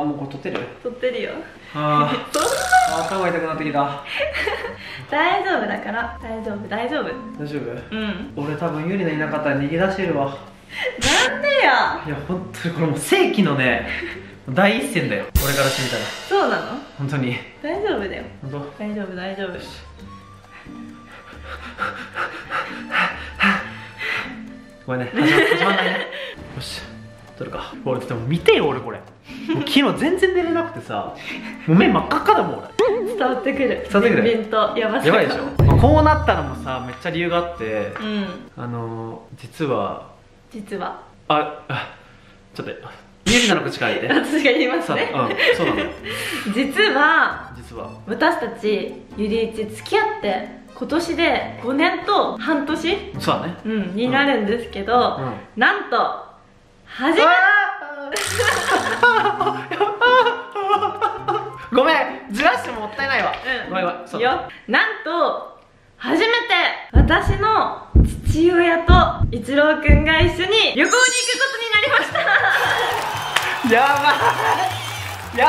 あ、もうこれ撮ってる？撮ってるよ。ああ、頭痛くなってきた。大丈夫だから。大丈夫、大丈夫。大丈夫？うん。俺多分ユリのいなかったら逃げ出してるわ。なんでや。いや、本当にこれもう世紀のね、第一線だよ。俺からしてみたら。そうなの？本当に。大丈夫だよ。本当？大丈夫、大丈夫。ごめんね。始まんないね。よし。撮るか。俺でも見てよ、俺これ。もう昨日全然寝れなくてさ、もう目真っ赤っかだもん俺。伝わってくる。伝わってくる。弁当やばいでしょ。まあ、こうなったのもさ、めっちゃ理由があって、うん、実はちょっとゆりなの口から言って。私が言いますね。うん、そうなの。実は私たちゆりいち付き合って今年で5年と半年、そうだね、うん、になるんですけど、うん、なんと初めて。ごめん、ずらしてももったいないわ。うん、ごめんごめん、そうよ。なんと初めて私の父親と一郎くんが一緒に旅行に行くことになりました。やばいや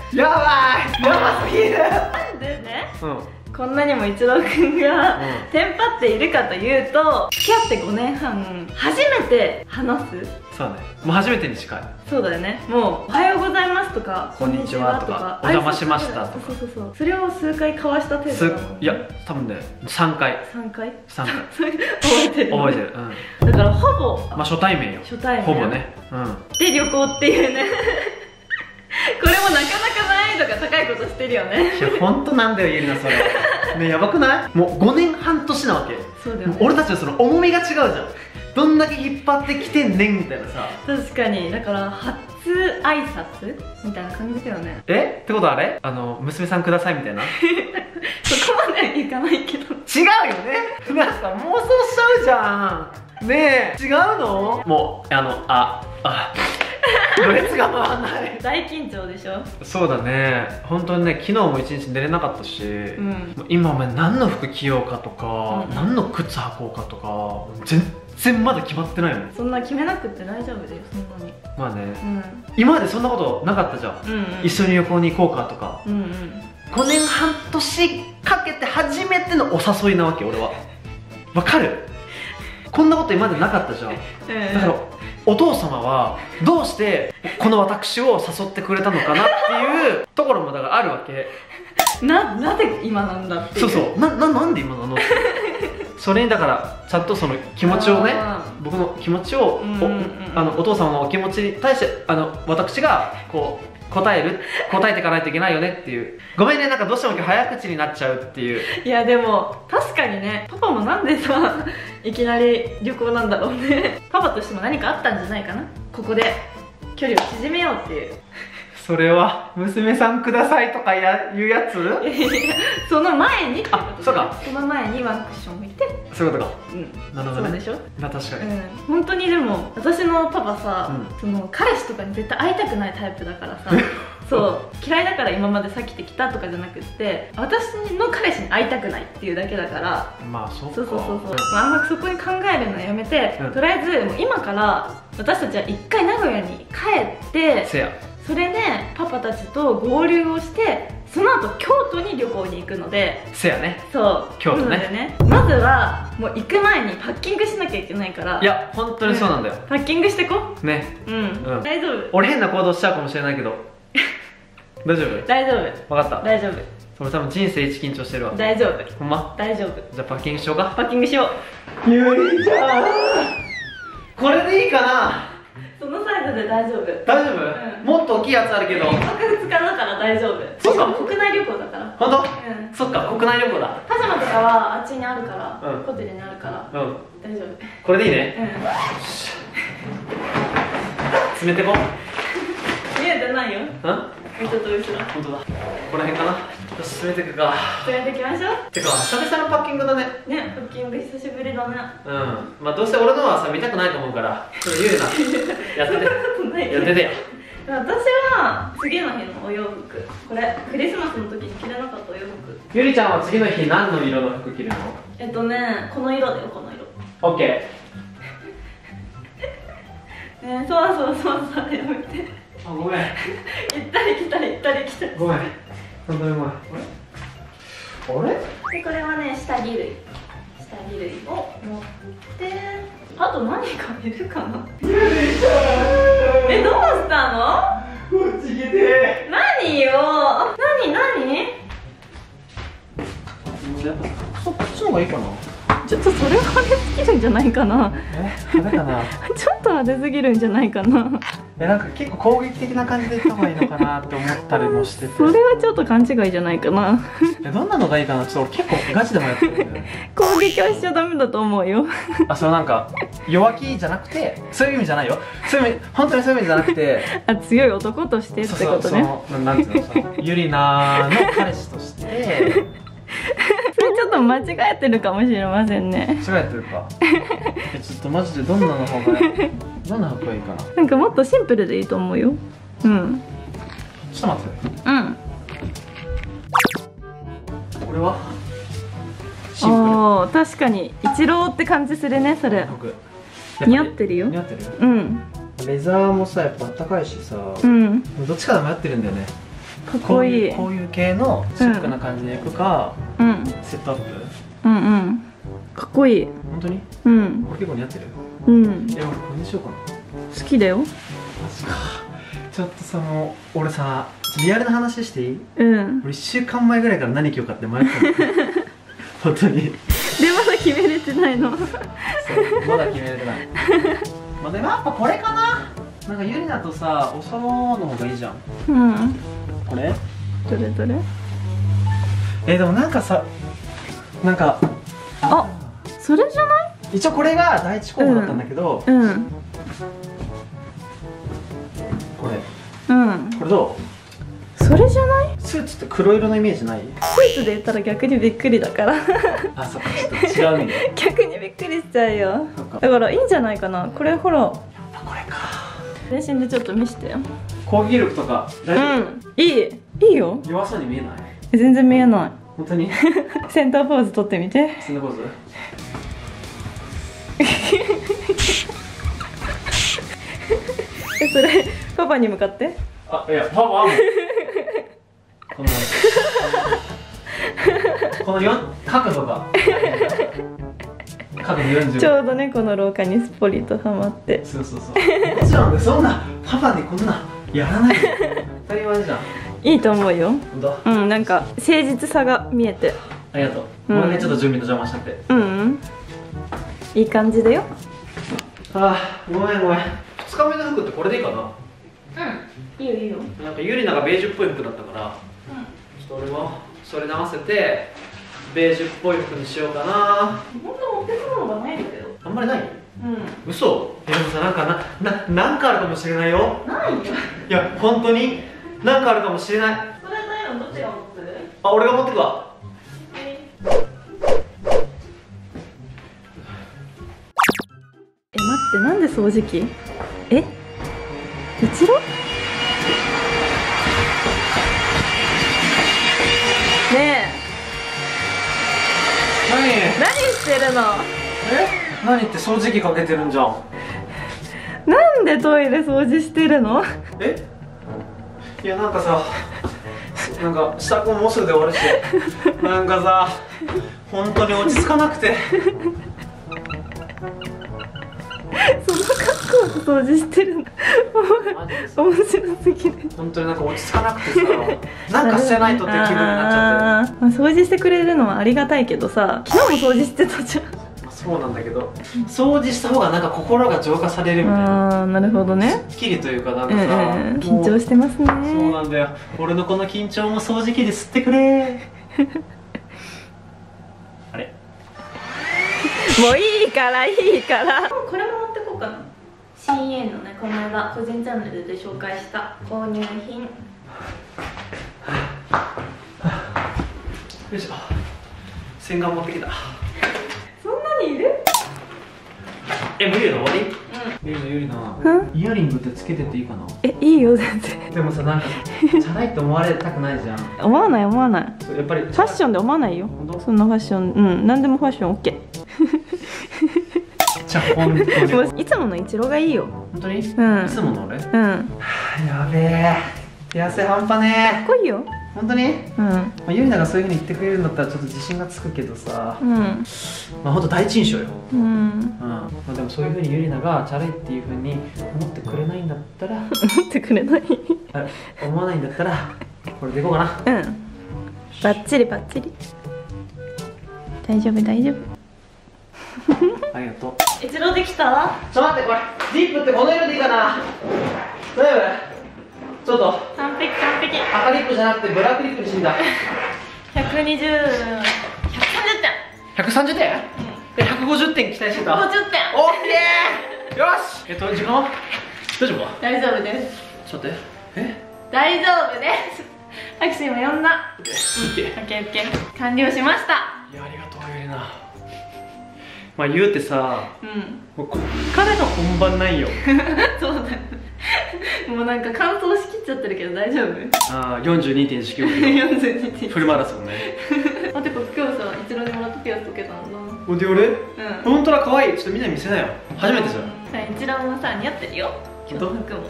ばいやばいやばすぎる。なんでね、うん、こんなにも一郎くんがテンパっているかというと、付き合って5年半初めて話す。そうね、もう初めてに近い。そうだよね。もう「おはようございます」とか「こんにちは」とか「お邪魔しました」とか、そうそれを数回交わした程度。いや多分ね3回覚えてる覚えてる。だからほぼまあ初対面よ。初対面ほぼね。で旅行っていうね、これもなかなか難易度が高いことしてるよね。いや本当なんだよゆりな、それね、やばくない？もう5年半年なわけ。そうだよね。俺たちのその重みが違うじゃん。どんだけ引っ張ってきてんねんみたいなさ。確かに。だから初挨拶みたいな感じだよね。えってことはあれ、娘さんくださいみたいな。そこまでいかないけど。違うよね。なんか妄想しちゃうじゃん。ねえ違うの？もう熱が回らない。大緊張でしょ。そうだね。本当にね、昨日も一日寝れなかったし、うん、今お前何の服着ようかとか、うん、何の靴履こうかとか全然まだ決まってないよね。そんな決めなくて大丈夫だよ、そんなに。まあね、うん、今までそんなことなかったじゃん、うん、一緒に旅行に行こうかとか、うん、うん、5年半年かけて初めてのお誘いなわけ俺は。わかる？こんなこと今までなかったじゃん、うん、だからお父様はどうしてこの私を誘ってくれたのかなっていうところもだからあるわけ。なぜ今なんだっていう。そうそう、なんで今なの。それにだからちゃんとその気持ちをね、僕の気持ちをお父様のお気持ちに対して私がこう答えていかないといけないよねっていう。ごめんね、なんかどうしても今日早口になっちゃうっていう。いやでも確かにね、パパもなんでさいきなり旅行なんだろうね。パパとしても何かあったんじゃないかな。ここで距離を縮めようっていう。それは娘さんくださいとかいうやつ。その前にってことね。あ、そうか、その前にワンクッション置いて。そういうことか。うん、なるほどね。そうでしょ。まあ確かに、うん、本当に。でも私のパパさ、うん、その彼氏とかに絶対会いたくないタイプだからさそう嫌いだから今まで避けてきたとかじゃなくって、私の彼氏に会いたくないっていうだけだから。まあそうか、そう、まあ、あんまりそこに考えるのやめて、うん、とりあえずもう今から私たちは一回名古屋に帰って、せやそれでパパたちと合流をして、その後京都に旅行に行くので。せやね。そう京都ね。まずはもう行く前にパッキングしなきゃいけないから。いや本当にそうなんだよ。パッキングしてこね。うん大丈夫。俺変な行動しちゃうかもしれないけど大丈夫大丈夫。分かった、大丈夫。俺多分人生一緊張してるわ。大丈夫。ほんま大丈夫。じゃあパッキングしようか。パッキングしよう。ゆりちゃんこれでいいかな。そのサイズで大丈夫。大丈夫。もっと大きいやつあるけど。1泊2日だから大丈夫。そっか国内旅行だから。本当？そっか国内旅行だ。パジャマとかはあっちにあるから、ホテルにあるから。うん。大丈夫。これでいいね。詰めてこ。見えてないよ。うん？見たと後ろ。本当だ。この辺かな。詰めてくか。詰めてきましょう。てか久々のパッキングだね。ね、パッキング久しぶりだね。うん。まあどうせ俺のはさ見たくないと思うから。それ言うな。やってて。やっててよ。私は次の日のお洋服。これクリスマスの時に着れなかったお洋服。ゆりちゃんは次の日何の色の服着るの？この色だよこの色。オッケー。ね、そうやめて。あ、ごめん。行ったり来たり行ったり来たり。ごめん。本当にごめん。あれ？でこれはね、下着類を持って、あと何かいるかな。え、どうしたの？こっち来て。何よ。何？そっちの方がいいかな。ちょっとそれは派手すぎるんじゃないかな。派手かな。ちょっと派手すぎるんじゃないかな。なんか結構攻撃的な感じでいった方がいいのかなと思ったりもしてて。それはちょっと勘違いじゃないかな。どんなのがいいかな、ちょっと結構ガチでもやってる。攻撃はしちゃダメだと思うよ。あ、そのなんか弱気じゃなくて、そういう意味じゃないよ。そういう意味、本当にそういう意味じゃなくて。あ、強い男としてってことね。なんていうの、ユリナの彼氏として。それちょっと間違えてるかもしれませんね。間違えてるか。ちょっとマジでどんなの方がいい、かな。なんかもっとシンプルでいいと思うよ。うん。ちょっと待って。うん。これはシンプル。おお、確かにイチローって感じするね、それ。似合ってるよ。似合ってる。うん。レザーもさ、やっぱあったかいしさ。うん。どっちかで迷ってるんだよね。かっこいい。こういう系のシックな感じでいくか、セットアップ。かっこいい。本当に？これ結構似合ってる。でもこれにしようかな。好きだよ。マジか。ちょっとその俺さ、リアルな話していい？俺1週間前ぐらいから何着ようかって迷ってたの。本当に。でまだ決めれてないの。そう、まだ決めれてない。まあでもやっぱこれかな。なんかゆりなとさ、おそろの方がいいじゃん。これ？どれどれ？でもなんかさ、なんか、あ、それじゃない？一応これが第一候補だったんだけど、これ、これどう？それじゃない？スーツって黒色のイメージない？スーツで言ったら逆にびっくりだから。あ、そっか、ちょっと違うね。逆にびっくりしちゃうよ。だからいいんじゃないかな。これほら。やっぱこれか。全身でちょっと見せてよ。攻撃力とか大丈夫？いいよ。弱そうに見えない？全然見えない。本当に？センターポーズ取ってみて。センターポーズ。それパパに向かって。あ、いや、パパもこの角度がちょうどね、この廊下にすっぽりとはまって。そうもちろんそんなパパにこんなやらないよ。当たり前じゃん。いいと思うよ。なんか誠実さが見えて。ありがとう。ごめんね、ちょっと準備の邪魔しちゃって。いい感じだよ。あ、ごめん。2日目の服ってこれでいいかな。いいよいいよ。なんかゆりながベージュっぽい服だったから、ちょっと俺もそれに合わせてベージュっぽい服にしようかな。本当持ってくものがないんだけど。あんまりない？嘘。でもさ、なんかあるかもしれないよ。ないよ。いや、本当になんかあるかもしれない。それないの？どっちが持ってる？あ、俺が持ってくわ。え、待って、なんで掃除機？え？一郎？ねえ。何してるの？え？何って掃除機かけてるんじゃん。なんでトイレ掃除してるの？え？いや、なんかさ、なんか支度もうすぐで終わるし、なんかさ、本当に落ち着かなくて。その格好で掃除してるの。面白すぎる。本当になんか落ち着かなくてさ、なんかしてないとって気分になっちゃって。まあ、掃除してくれるのはありがたいけどさ、昨日も掃除してたじゃん。そうなんだけど、掃除した方がなんか心が浄化されるみたいな。ああ、なるほどね。すっきりというか、なんかさ、緊張してますね。そうなんだよ。俺のこの緊張も掃除機で吸ってくれ。あれ？もういいから。これも持ってこうかな。CA のね、この間個人チャンネルで紹介した購入品。よいしょ。洗顔持ってきた。そんなにいる？え、無理の終わり？ゆりな、イヤリングってつけてていいかな？え、いいよ全然。でもさ、なんかチャラいと思われたくないじゃん。思わない。やっぱりファッションで思わないよ。そんなファッション、何でもファッションオッケー。チちゃ本当にいつものイチローがいいよ。本当に？うん。いつもの俺？うん。やべえ。手汗半端ねえ。かっこいいよ。本当に？うん。ゆりながそういう風に言ってくれるんだったらちょっと自信がつくけどさ。うん。まあ本当第一印象よ。うん。まあでもそういう風にゆりながチャレっていう風に思ってくれないんだったら。思ってくれない？思わないんだったらこれでいこうかな。うん。バッチリバッチリ。大丈夫大丈夫。ありがとう。イチローできた？ちょっと待って、これディップってこの色でいいかな。大丈夫？ちょっと完璧完璧。赤ディップじゃなくてブラックディップにしてみた。130点130点、うん、150点期待してた。150点オッケー。よし、時間は大丈夫か？大丈夫です。ちょっと待って、大丈夫です。アキシーも呼んだ。オッケーオッケーオッケー、完了しました。いや、ありがとうゆりな。まあ言うてさ、うん、もうこっからが本番ないよ。そうだね。もうなんか完走しきっちゃってるけど大丈夫？ああ、42.195キロ。フルマラソンね。あ、てか今日さ、イチローにもらったピアス溶けたんだ。おで俺？うん。本当だ、可愛い。ちょっとみんなに見せなよ。初めてじゃん。はい、イチローもさ、似合ってるよ。今日の服も。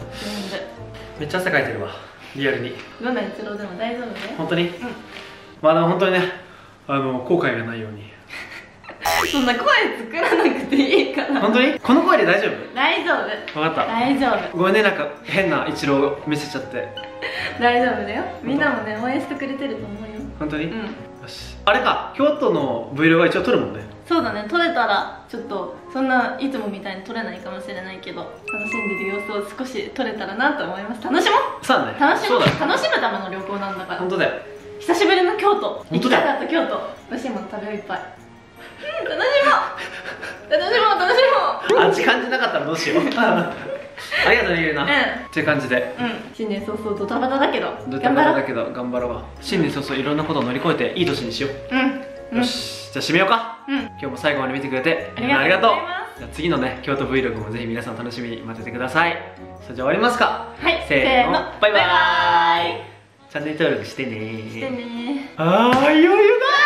めっちゃ汗かいてるわ。リアルに。どんなイチローでも大丈夫ね。本当に？うん。まあでも本当にね、後悔がないように。そんな声作らなくていいから。本当にこの声で大丈夫？大丈夫。分かった、大丈夫。ごめんね、なんか変なイチロー見せちゃって。大丈夫だよ、みんなもね応援してくれてると思うよ。本当に？うん。よし、あれか、京都の Vlog は一応撮るもんね。そうだね、撮れたらちょっとそんないつもみたいに撮れないかもしれないけど、楽しんでる様子を少し撮れたらなと思います。楽しもう。そうだね、楽しもう。楽しむための旅行なんだから。本当だよ。久しぶりの京都、行きたかった京都。美味しいもの食べよう、いっぱい。楽しもう楽しもう楽しもう。味感じなかったらどうしよう。ありがとうねゆうな。っていう感じで、新年早々ドタバタだけど頑張ろう。新年早々いろんなことを乗り越えていい年にしよう。よし、じゃあ締めようか。今日も最後まで見てくれてありがとう。じゃあ次のね京都 Vlog もぜひ皆さん楽しみに待っててください。それじゃあ終わりますか。はい、せーの、バイバーイ。チャンネル登録してね。してね。ああ、ゆうな。